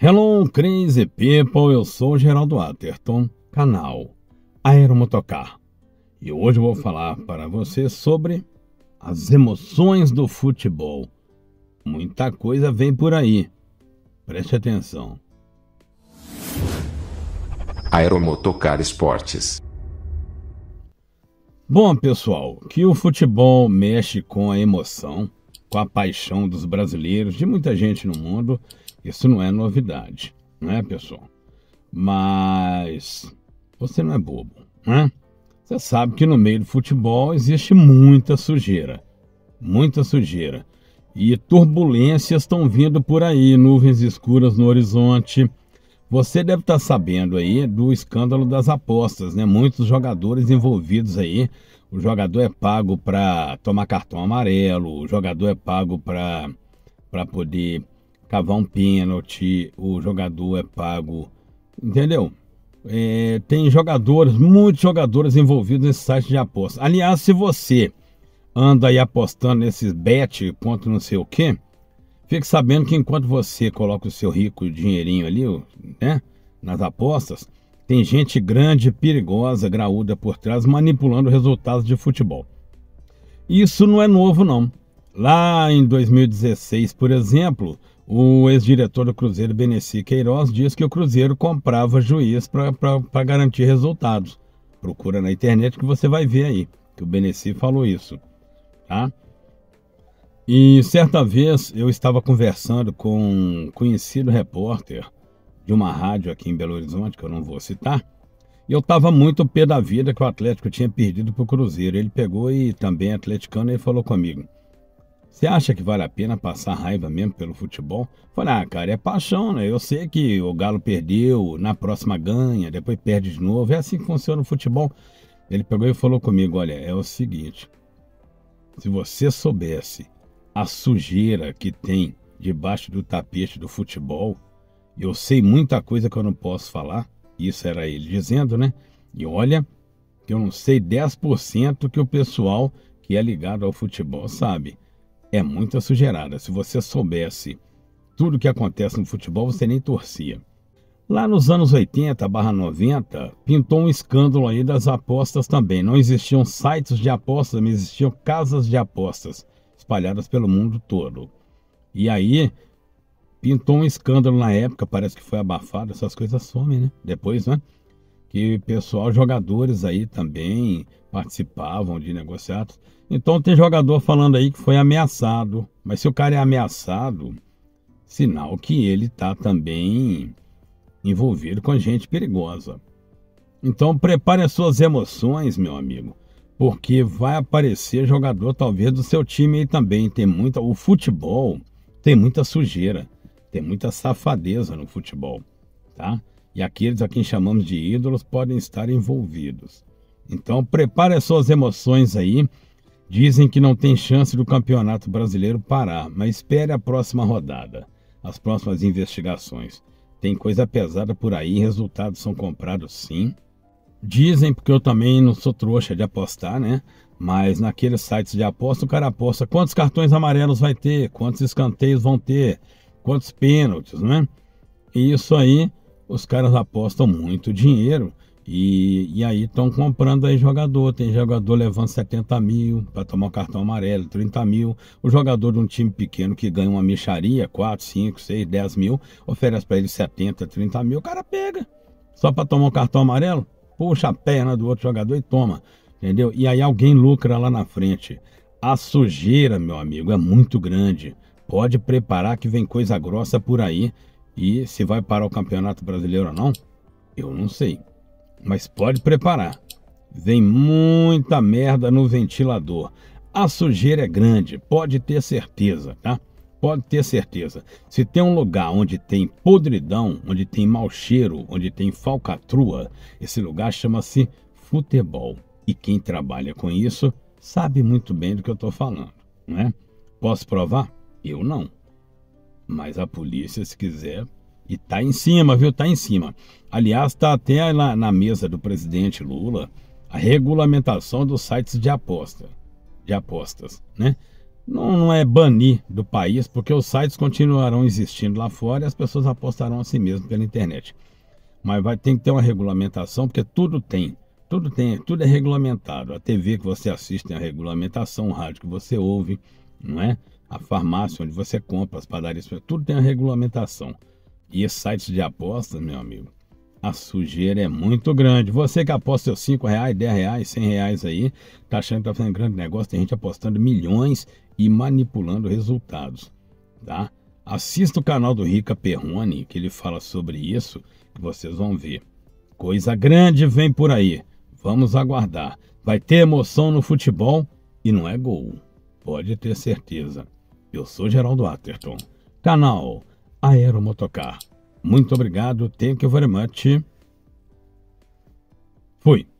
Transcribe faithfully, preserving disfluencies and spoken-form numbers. Hello crazy people, eu sou Geraldo Atherton, canal Aeromotocar, e hoje eu vou falar para você sobre as emoções do futebol. Muita coisa vem por aí, preste atenção. Aeromotocar Esportes. Bom pessoal, que o futebol mexe com a emoção, com a paixão dos brasileiros, de muita gente no mundo, isso não é novidade, não é, pessoal? Mas você não é bobo, né? Você sabe que no meio do futebol existe muita sujeira, muita sujeira. E turbulências estão vindo por aí, nuvens escuras no horizonte. Você deve estar sabendo aí do escândalo das apostas, né? Muitos jogadores envolvidos aí. O jogador é pago para tomar cartão amarelo, o jogador é pago para para poder cavar um pênalti, o jogador é pago, entendeu? É, tem jogadores, muitos jogadores envolvidos nesse site de apostas. Aliás, se você anda aí apostando nesses bet, ponto não sei o quê, fique sabendo que enquanto você coloca o seu rico dinheirinho ali, né, nas apostas, tem gente grande, perigosa, graúda por trás, manipulando resultados de futebol. Isso não é novo, não. Lá em dois mil e dezesseis, por exemplo, o ex-diretor do Cruzeiro, Beneci Queiroz, disse que o Cruzeiro comprava juiz para garantir resultados. Procura na internet que você vai ver aí, que o Beneci falou isso, tá? E certa vez eu estava conversando com um conhecido repórter de uma rádio aqui em Belo Horizonte, que eu não vou citar, e eu estava muito pé da vida que o Atlético tinha perdido para o Cruzeiro. Ele pegou e também atleticano, ele falou comigo: você acha que vale a pena passar raiva mesmo pelo futebol? Eu falei: ah, cara, é paixão, né? Eu sei que o Galo perdeu, na próxima ganha, depois perde de novo. É assim que funciona o futebol. Ele pegou e falou comigo: olha, é o seguinte, se você soubesse a sujeira que tem debaixo do tapete do futebol, eu sei muita coisa que eu não posso falar. Isso era ele dizendo, né? E olha, que eu não sei dez por cento que o pessoal que é ligado ao futebol sabe. É muita sujeirada. Se você soubesse tudo o que acontece no futebol, você nem torcia. Lá nos anos oitenta barra noventa, pintou um escândalo aí das apostas também. Não existiam sites de apostas, não existiam casas de apostas espalhadas pelo mundo todo. E aí, pintou um escândalo na época, parece que foi abafado, essas coisas somem, né? Depois, né? Que pessoal, jogadores aí também participavam de negociados. Então tem jogador falando aí que foi ameaçado, mas se o cara é ameaçado, sinal que ele está também envolvido com gente perigosa. Então prepare as suas emoções, meu amigo, porque vai aparecer jogador talvez do seu time aí também. Tem muita, o futebol tem muita sujeira, tem muita safadeza no futebol, tá? E aqueles a quem chamamos de ídolos podem estar envolvidos. Então prepare as suas emoções aí. Dizem que não tem chance do Campeonato Brasileiro parar, mas espere a próxima rodada, as próximas investigações. Tem coisa pesada por aí, resultados são comprados sim. Dizem, porque eu também não sou trouxa de apostar, né? Mas naqueles sites de aposta, o cara aposta quantos cartões amarelos vai ter, quantos escanteios vão ter, quantos pênaltis, né? E isso aí, os caras apostam muito dinheiro. E, e aí estão comprando aí jogador, tem jogador levando setenta mil para tomar o cartão amarelo, trinta mil. O jogador de um time pequeno que ganha uma mixaria, quatro, cinco, seis, dez mil, oferece para ele setenta, trinta mil, o cara pega, só para tomar o cartão amarelo, puxa a perna do outro jogador e toma, entendeu? E aí alguém lucra lá na frente. A sujeira, meu amigo, é muito grande, pode preparar que vem coisa grossa por aí, e se vai parar o Campeonato Brasileiro ou não, eu não sei. Mas pode preparar, vem muita merda no ventilador. A sujeira é grande, pode ter certeza, tá? Pode ter certeza. Se tem um lugar onde tem podridão, onde tem mau cheiro, onde tem falcatrua, esse lugar chama-se futebol. E quem trabalha com isso sabe muito bem do que eu tô falando, né? Posso provar? Eu não. Mas a polícia, se quiser... E tá em cima, viu? Tá em cima. Aliás, tá até lá na mesa do presidente Lula a regulamentação dos sites de aposta, de apostas, né? Não, não é banir do país, porque os sites continuarão existindo lá fora e as pessoas apostarão a si mesmo pela internet. Mas vai ter que ter uma regulamentação, porque tudo tem. Tudo tem, tudo é regulamentado. A T V que você assiste tem a regulamentação, o rádio que você ouve, não é? A farmácia onde você compra, as padarias, tudo tem a regulamentação. E esses sites de apostas, meu amigo, a sujeira é muito grande. Você que aposta seus cinco reais, dez reais, cem reais aí, tá achando que tá fazendo grande negócio, tem gente apostando milhões e manipulando resultados, tá? Assista o canal do Rica Perrone, que ele fala sobre isso, que vocês vão ver. Coisa grande vem por aí, vamos aguardar. Vai ter emoção no futebol e não é gol, pode ter certeza. Eu sou Geraldo Atherton, canal Aeromotocar. Muito obrigado, thank you very much. Fui.